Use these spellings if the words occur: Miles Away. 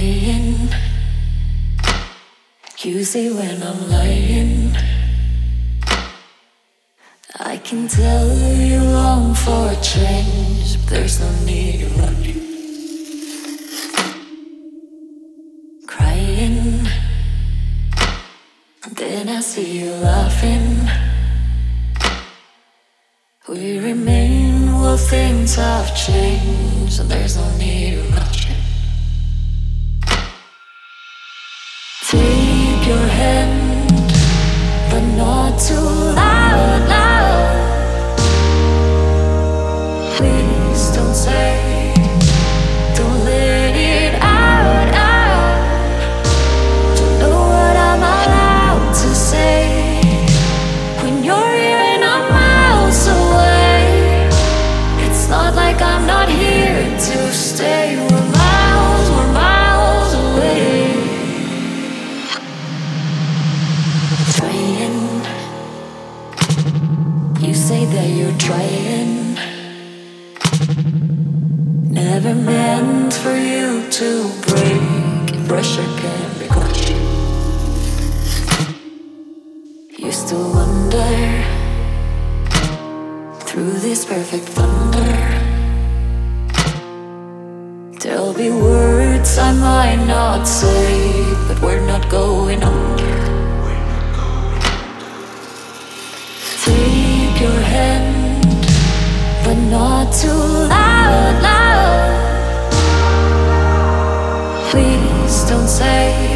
lying. You see when I'm lying. I can tell you long for a change, but there's no need of running. Crying, and then I see you laughing. We remain, well, things have changed, and there's no need of rushing. Take your hand, but not too loud, loud. Please don't say, don't let it out, out. Don't know what I'm allowed to say when you're here and I'm miles away. It's not like I'm not here to stay. We're miles away. Trying, you say that you're trying. Never meant for you to break. Pressure can be crushing. You still wonder through this perfect thunder. There'll be words I might not say, but we're not going under. Take your hand, but not too loud, loud. Please don't say